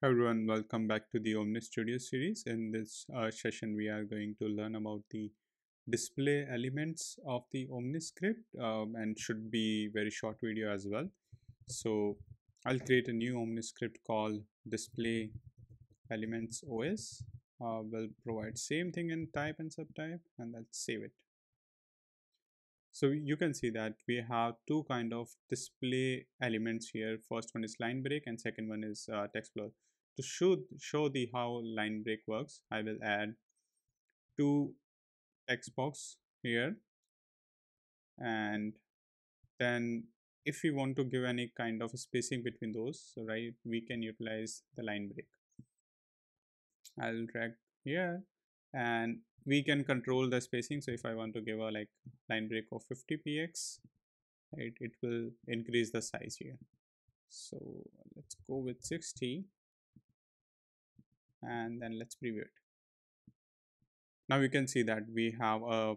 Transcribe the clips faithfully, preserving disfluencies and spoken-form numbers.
Hi everyone, welcome back to the OmniStudio series. In this uh, session, we are going to learn about the display elements of the OmniScript um, and should be very short video as well. So I'll create a new OmniScript called display elements O S. Uh, we'll provide same thing in type and subtype, and let's save it. So you can see that we have two kind of display elements here. First one is line break and second one is uh, text blur. To show, show the how line break works, I will add two text box here, and then if we want to give any kind of spacing between those, so right, we can utilize the line break. I'll drag here and we can control the spacing. So if I want to give a like line break of fifty pixels, right, it will increase the size here. So let's go with sixty and then let's preview it. Now you can see that we have a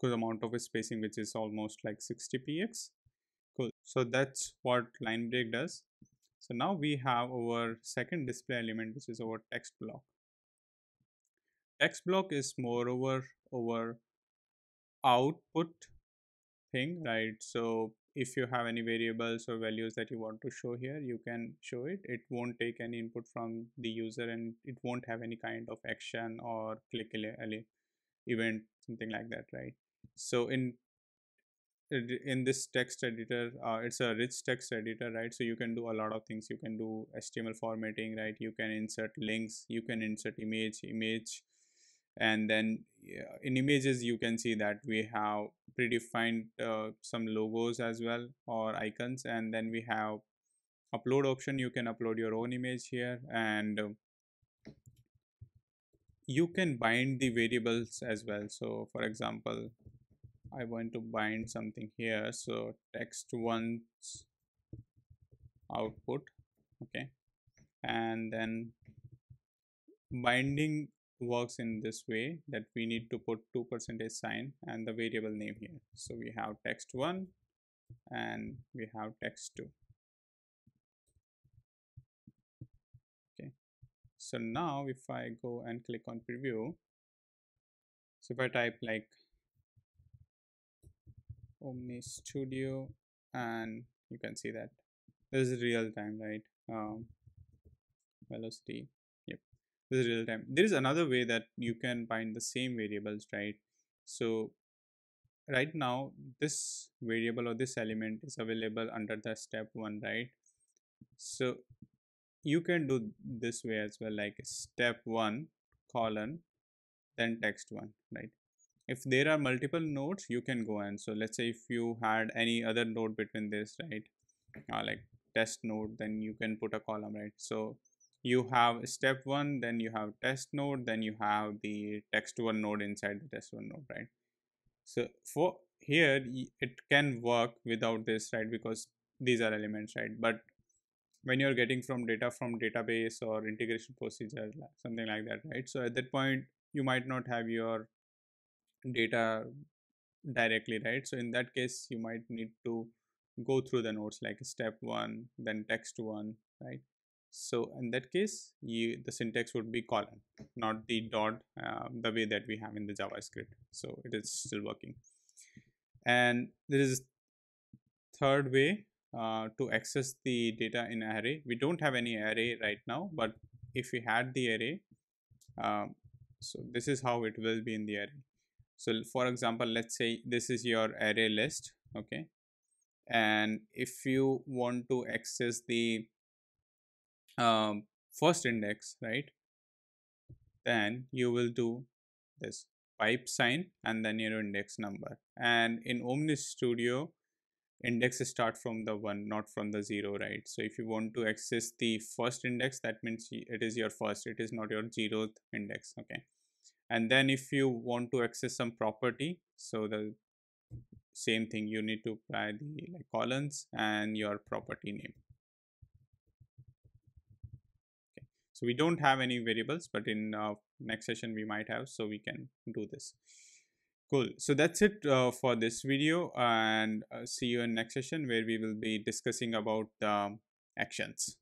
good amount of spacing, which is almost like sixty pixels. Cool. So that's what line break does. So now we have our second display element, which is our text block. Text block is moreover our output thing, right? So if you have any variables or values that you want to show here, you can show it. It won't take any input from the user and it won't have any kind of action or click event, something like that, right? So in in this text editor, uh, it's a rich text editor, right? So you can do a lot of things. You can do H T M L formatting, right? You can insert links, you can insert image image and then yeah, in images you can see that we have predefined uh, some logos as well, or icons, and then we have upload option. You can upload your own image here, and uh, you can bind the variables as well. So for example, I want to bind something here, so text one's output, okay, and then binding works in this way that we need to put two percentage sign and the variable name here. So we have text one and we have text two. Okay, so now if I go and click on preview, so if I type like OmniStudio, and you can see that this is real time, right? Um, velocity, yep, this is real time. There is another way that you can bind the same variables, right? So right now this variable or this element is available under the step one, right? So you can do this way as well, like step one colon then text one, right? If there are multiple nodes, you can go and, so let's say if you had any other node between this, right, uh, like test node, then you can put a column, right? So you have step one, then you have test node, then you have the text one node inside the test one node, right? So for here, it can work without this, right? Because these are elements, right? But when you're getting from data from database or integration procedure, something like that, right? So at that point, you might not have your data directly, right? So in that case, you might need to go through the nodes like step one then text one, right? So in that case, you, the syntax would be colon, not the dot, uh, the way that we have in the JavaScript. So it is still working. And there is third way uh, to access the data in array. We don't have any array right now, but if we had the array, uh, so this is how it will be in the array. So for example, let's say this is your array list, okay, and if you want to access the um, first index, right, then you will do this pipe sign and then your index number. And in OmniStudio, indexes start from the one, not from the zero, right? So if you want to access the first index, that means it is your first, it is not your zeroth index, okay. And then if you want to access some property, so the same thing, you need to apply the like, colons and your property name. Okay. So we don't have any variables, but in uh, next session we might have, so we can do this. Cool. So that's it uh, for this video, and uh, see you in next session where we will be discussing about the um, actions.